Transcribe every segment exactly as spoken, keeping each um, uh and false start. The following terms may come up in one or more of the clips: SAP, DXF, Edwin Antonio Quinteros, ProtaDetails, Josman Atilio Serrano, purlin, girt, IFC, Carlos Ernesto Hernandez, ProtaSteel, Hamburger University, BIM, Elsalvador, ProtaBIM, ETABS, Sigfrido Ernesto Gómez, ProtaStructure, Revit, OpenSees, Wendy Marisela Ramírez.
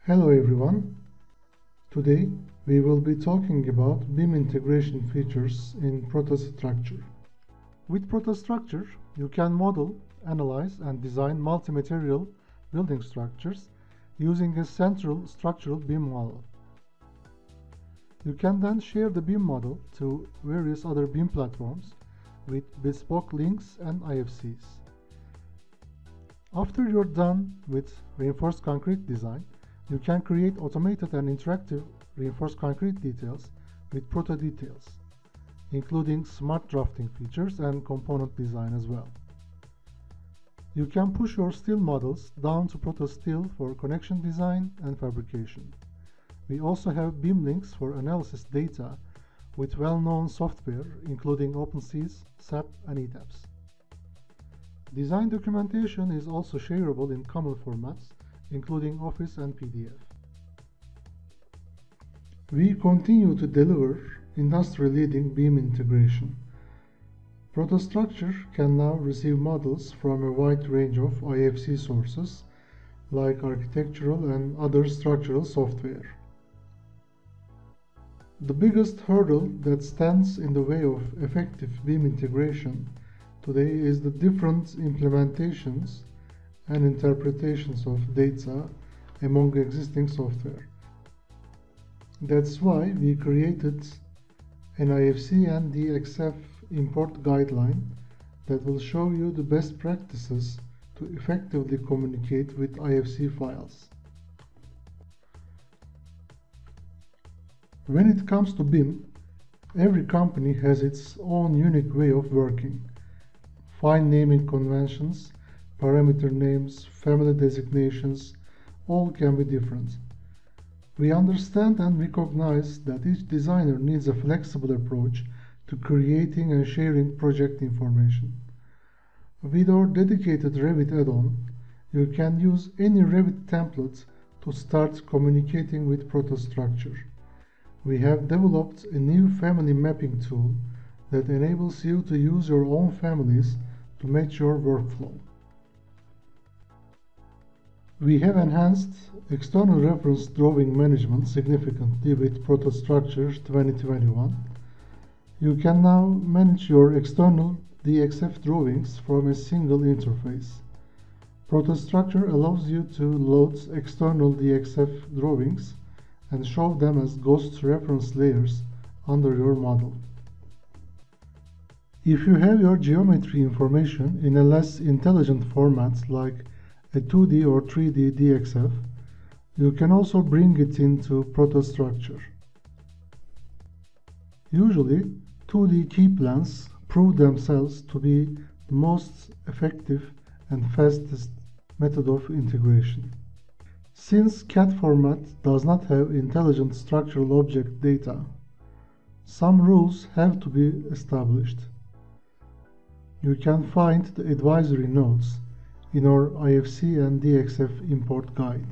Hello everyone. Today we will be talking about B I M integration features in ProtaStructure. With ProtaStructure, you can model, analyze and design multi-material building structures using a central structural B I M model. You can then share the B I M model to various other B I M platforms with bespoke links and I F Cs. After you're done with reinforced concrete design, you can create automated and interactive reinforced concrete details with ProtaDetails, including smart drafting features and component design as well. You can push your steel models down to ProtaSteel for connection design and fabrication. We also have B I M links for analysis data with well-known software including OpenSees, S A P and E TABS. Design documentation is also shareable in common formats including Office and P D F. We continue to deliver industry-leading B I M integration. ProtaStructure can now receive models from a wide range of I F C sources like architectural and other structural software. The biggest hurdle that stands in the way of effective B I M integration today is the different implementations and interpretations of data among existing software. That's why we created an I F C and D X F import guideline that will show you the best practices to effectively communicate with I F C files. When it comes to B I M, every company has its own unique way of working. Fine naming conventions, parameter names, family designations, all can be different. We understand and recognize that each designer needs a flexible approach to creating and sharing project information. With our dedicated Revit add-on, you can use any Revit template to start communicating with ProtaStructure. We have developed a new family mapping tool that enables you to use your own families to match your workflow. We have enhanced external reference drawing management significantly with ProtaStructure twenty twenty-one. You can now manage your external D X F drawings from a single interface. ProtaStructure allows you to load external D X F drawings and show them as ghost reference layers under your model. If you have your geometry information in a less intelligent format like a two D or three D D X F, you can also bring it into ProtaStructure. Usually, two D key plans prove themselves to be the most effective and fastest method of integration. Since C A D format does not have intelligent structural object data, some rules have to be established. You can find the advisory notes in our I F C and D X F import guide.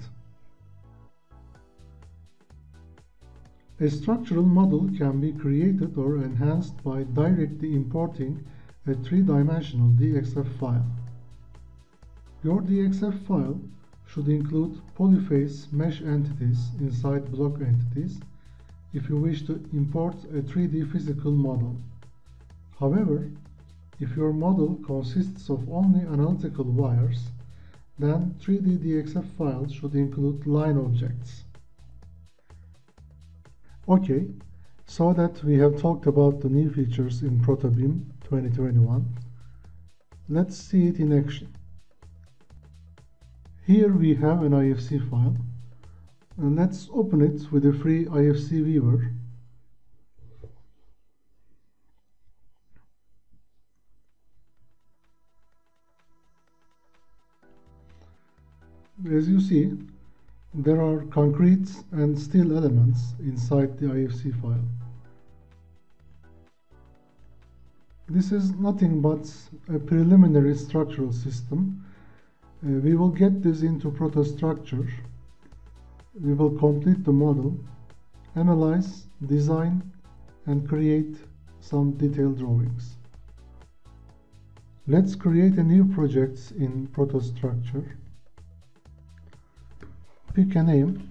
A structural model can be created or enhanced by directly importing a three-dimensional D X F file. Your D X F file should include polyface mesh entities inside block entities if you wish to import a three D physical model. However, if your model consists of only analytical wires, then three D D X F files should include line objects. Okay, so that we have talked about the new features in ProtaBIM twenty twenty-one, let's see it in action. Here we have an I F C file, and let's open it with a free I F C viewer. As you see, there are concrete and steel elements inside the I F C file. This is nothing but a preliminary structural system. Uh, we will get this into ProtaStructure. We will complete the model, analyze, design, and create some detailed drawings. Let's create a new project in ProtaStructure. Pick a name.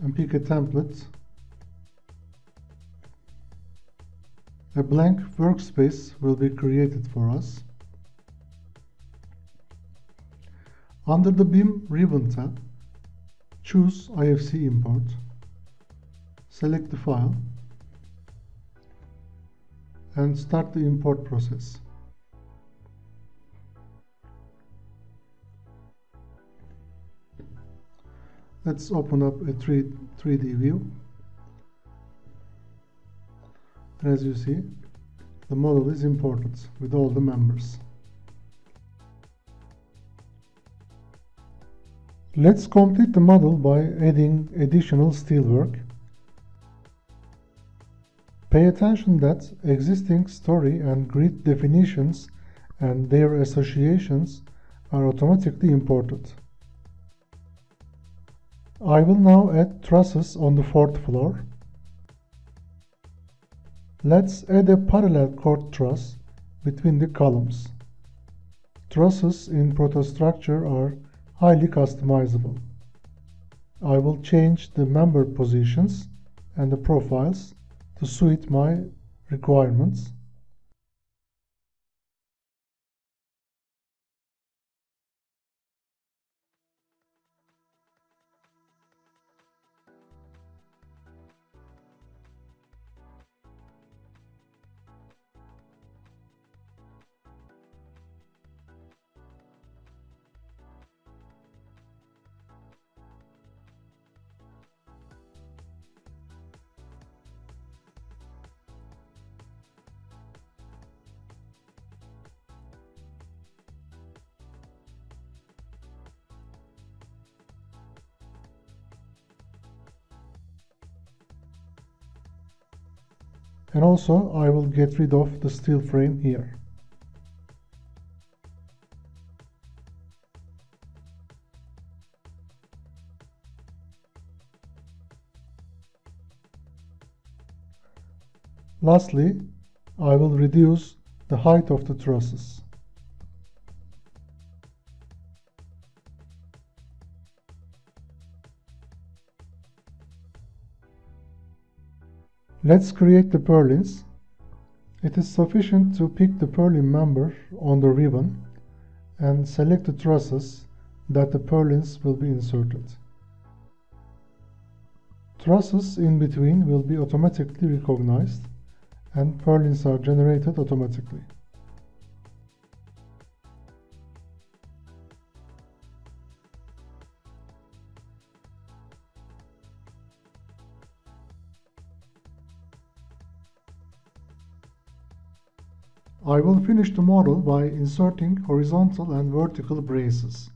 And pick a template. A blank workspace will be created for us. Under the BIM ribbon tab, choose I F C import, select the file, and start the import process. Let's open up a three D view. As you see, the model is imported with all the members. Let's complete the model by adding additional steelwork. Pay attention that existing story and grid definitions and their associations are automatically imported. I will now add trusses on the fourth floor. Let's add a parallel chord truss between the columns. Trusses in ProtaStructure are highly customizable. I will change the member positions and the profiles to suit my requirements. And also, I will get rid of the steel frame here. Lastly, I will reduce the height of the trusses. Let's create the purlins. It is sufficient to pick the purlin member on the ribbon and select the trusses that the purlins will be inserted. Trusses in between will be automatically recognized and purlins are generated automatically. I will finish the model by inserting horizontal and vertical braces.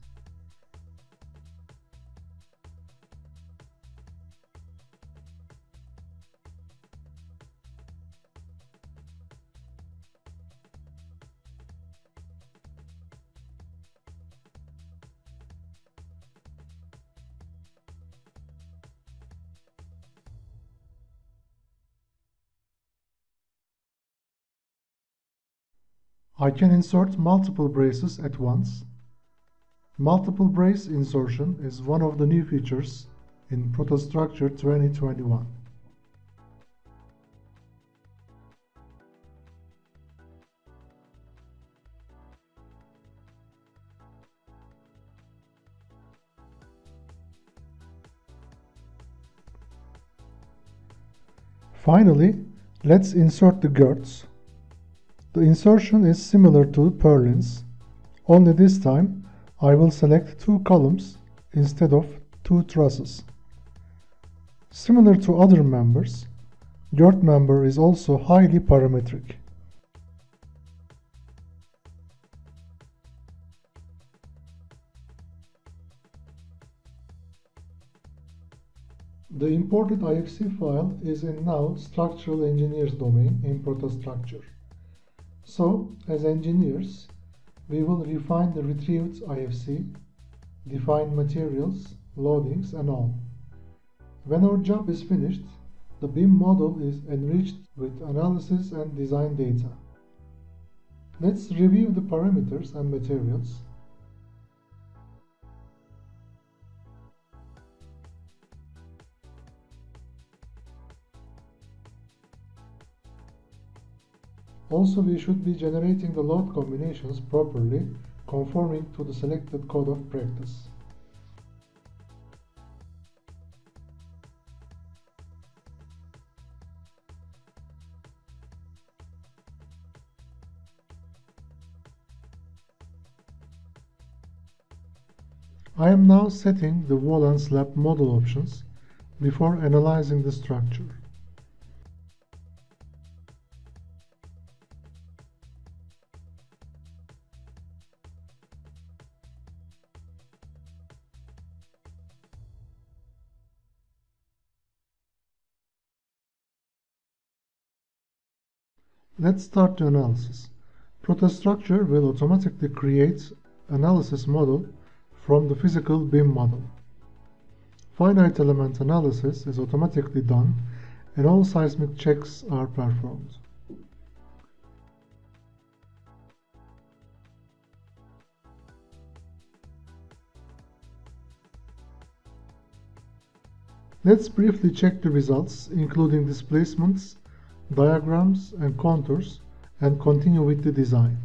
I can insert multiple braces at once. Multiple brace insertion is one of the new features in ProtaStructure twenty twenty-one. Finally, let's insert the girts. The insertion is similar to purlins, only this time I will select two columns instead of two trusses. Similar to other members, girt member is also highly parametric. The imported I F C file is in now Structural Engineers domain in ProtaStructure. So, as engineers, we will refine the retrieved I F C, define materials, loadings and all. When our job is finished, the B I M model is enriched with analysis and design data. Let's review the parameters and materials. Also, we should be generating the load combinations properly, conforming to the selected code of practice. I am now setting the wall and slab model options before analyzing the structure. Let's start the analysis. ProtaStructure will automatically create analysis model from the physical B I M model. Finite element analysis is automatically done and all seismic checks are performed. Let's briefly check the results, including displacements, diagrams and contours, and continue with the design.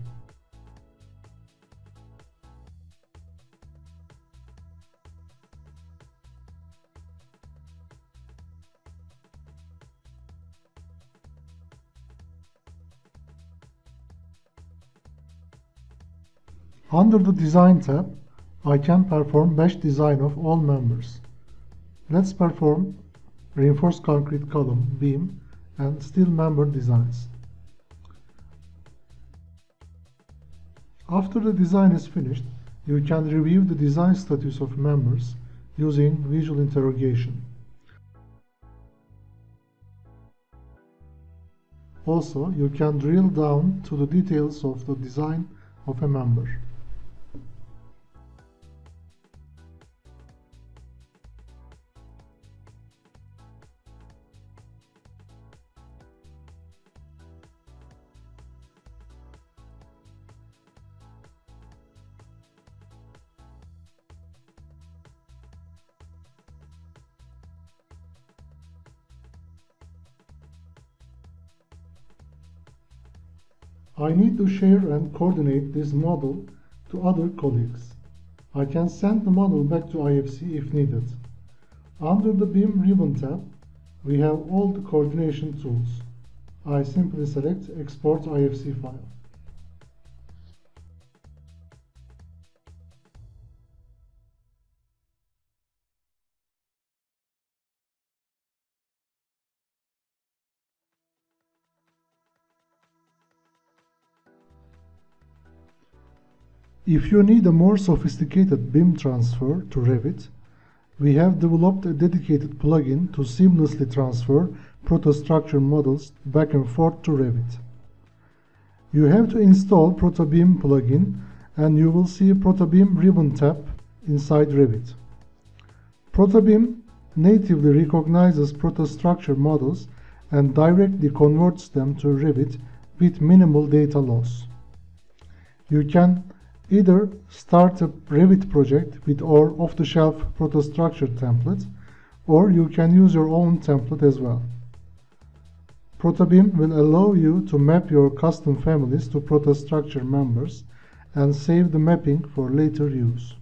Under the Design tab, I can perform mesh design of all members. Let's perform reinforced concrete column, beam, and steel member designs. After the design is finished, you can review the design status of members using visual interrogation. Also, you can drill down to the details of the design of a member. I need to share and coordinate this model to other colleagues. I can send the model back to I F C if needed. Under the B I M ribbon tab, we have all the coordination tools. I simply select Export I F C file. If you need a more sophisticated B I M transfer to Revit, we have developed a dedicated plugin to seamlessly transfer ProtaStructure models back and forth to Revit. You have to install ProtaBIM plugin and you will see ProtaBIM ribbon tab inside Revit. ProtaBIM natively recognizes ProtaStructure models and directly converts them to Revit with minimal data loss. You can either start a Revit project with our off-the-shelf ProtaStructure template, or you can use your own template as well. ProtaBIM will allow you to map your custom families to ProtaStructure members and save the mapping for later use.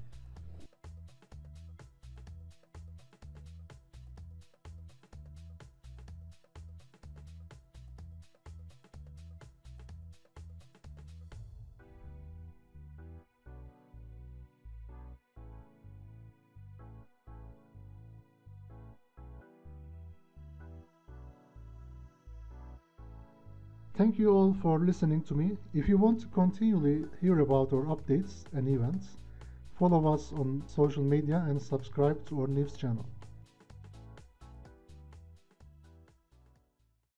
Thank you all for listening to me. If you want to continually hear about our updates and events, follow us on social media and subscribe to our news channel.